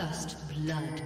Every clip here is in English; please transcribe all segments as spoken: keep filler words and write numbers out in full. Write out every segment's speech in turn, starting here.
First blood.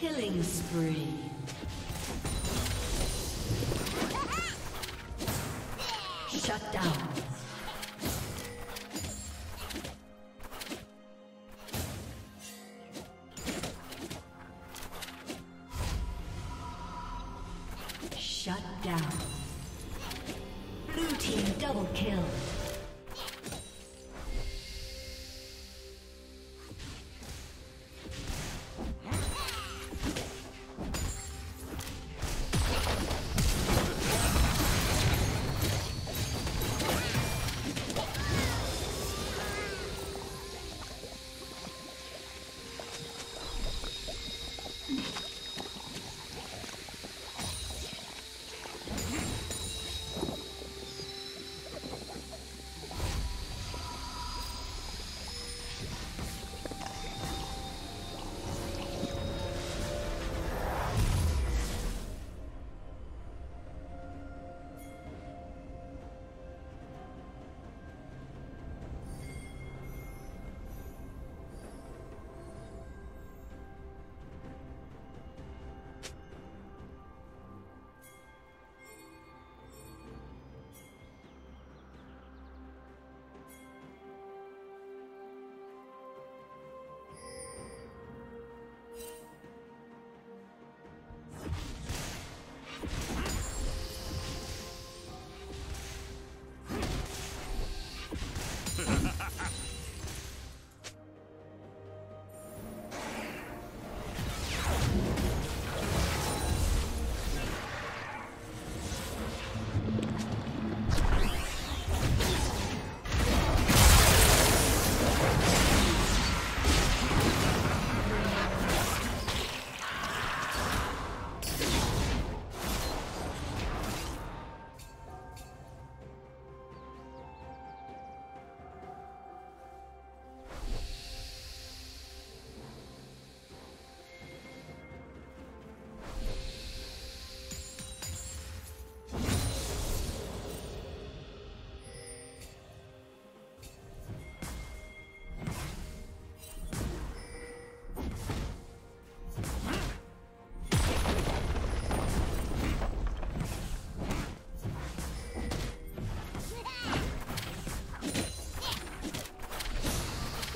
Killing spree. Shut down. Shut down. Blue team double kill.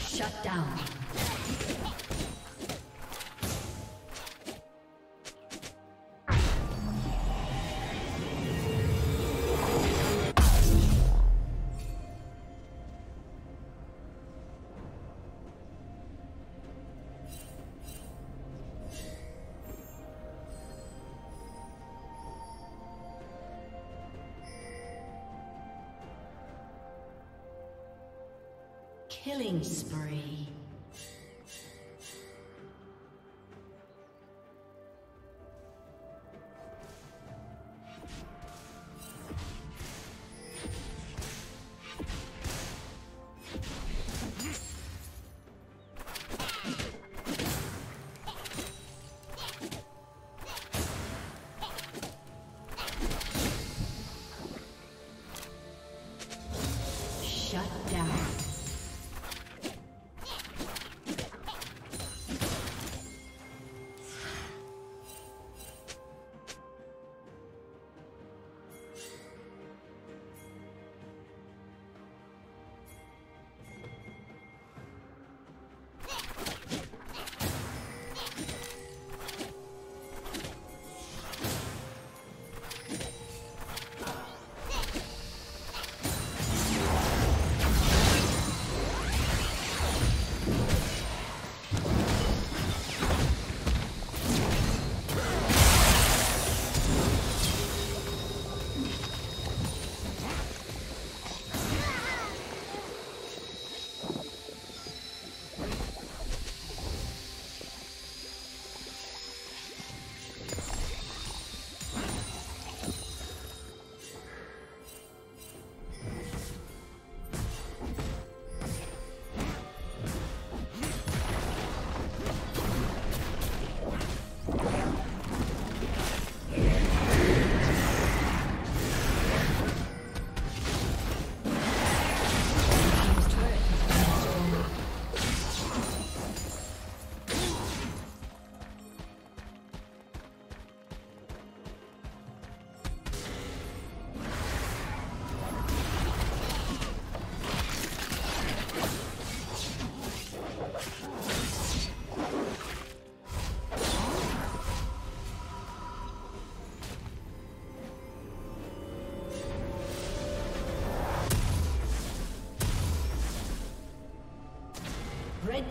Shut down. Killing spree. Shut down. Red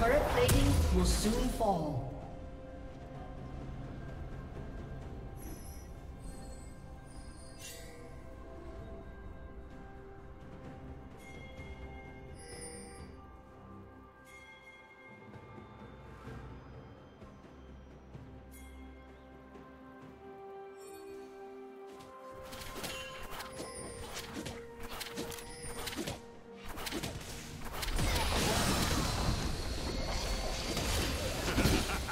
Turret plating will soon fall. Ha ha ha!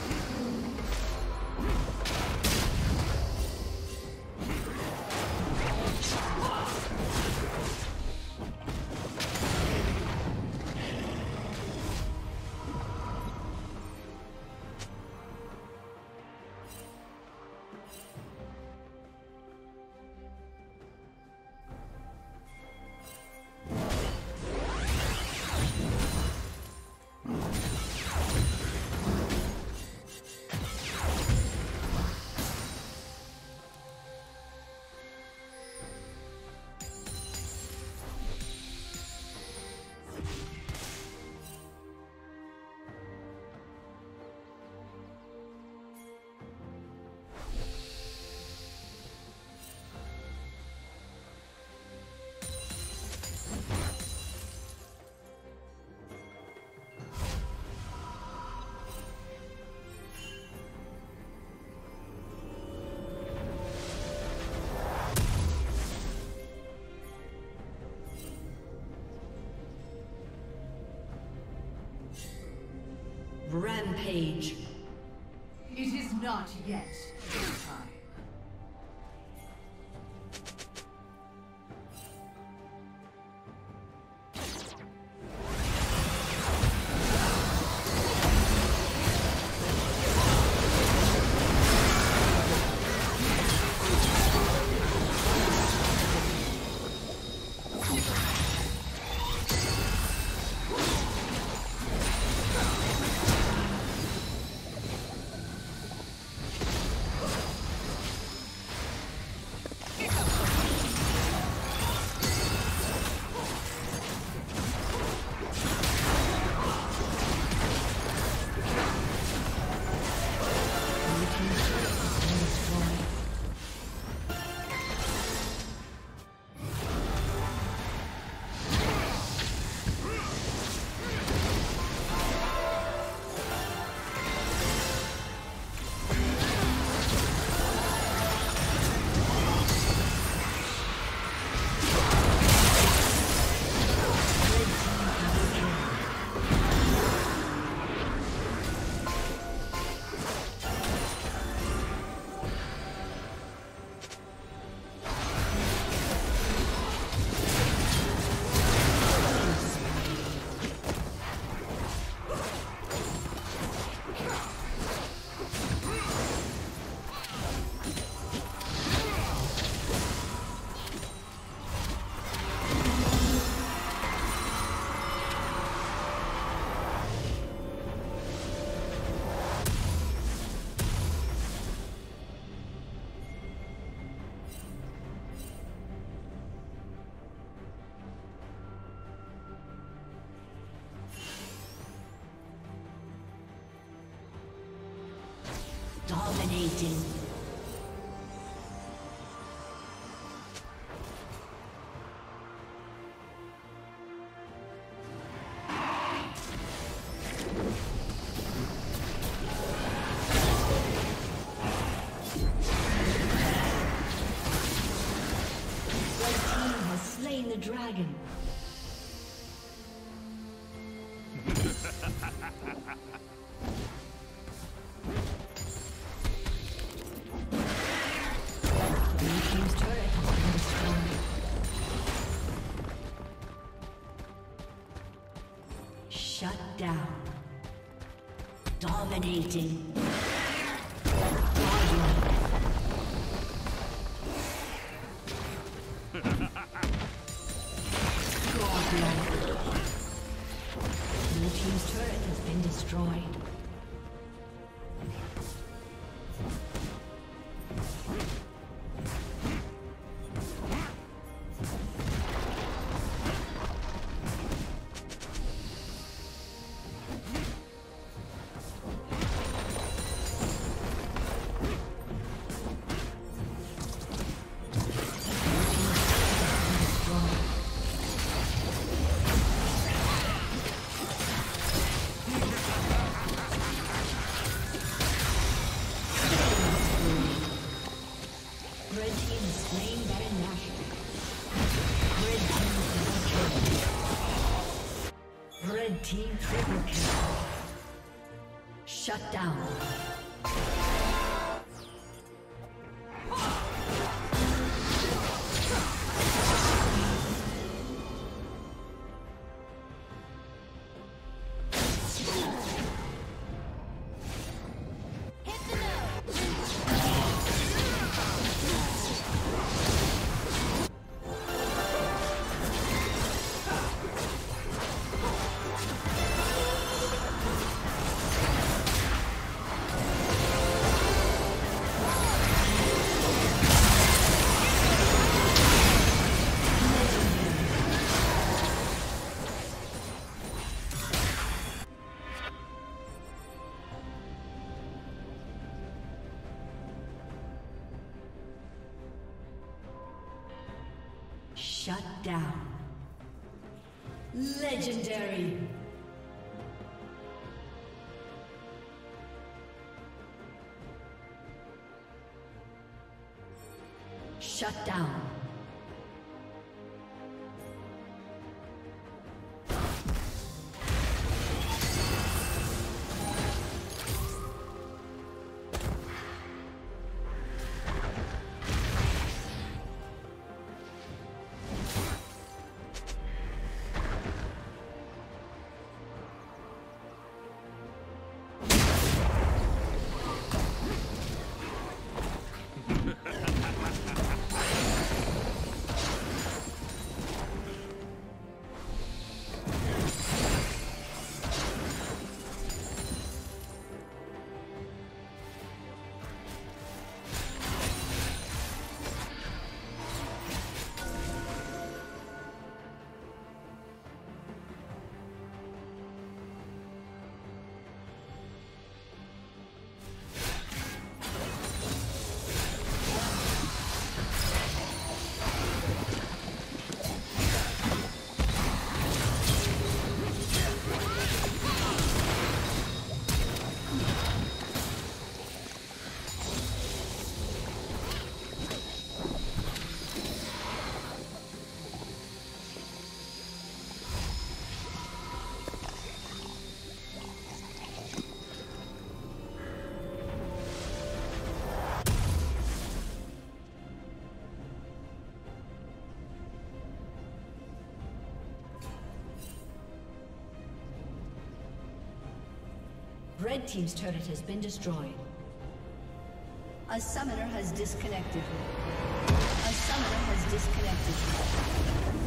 Rampage. It is not yet time. Dominating. dragon. Shut down. Dominating. Team triple kill. Shut down. Shut down. Legendary. Shut down. Red Team's turret has been destroyed. A summoner has disconnected. A summoner has disconnected.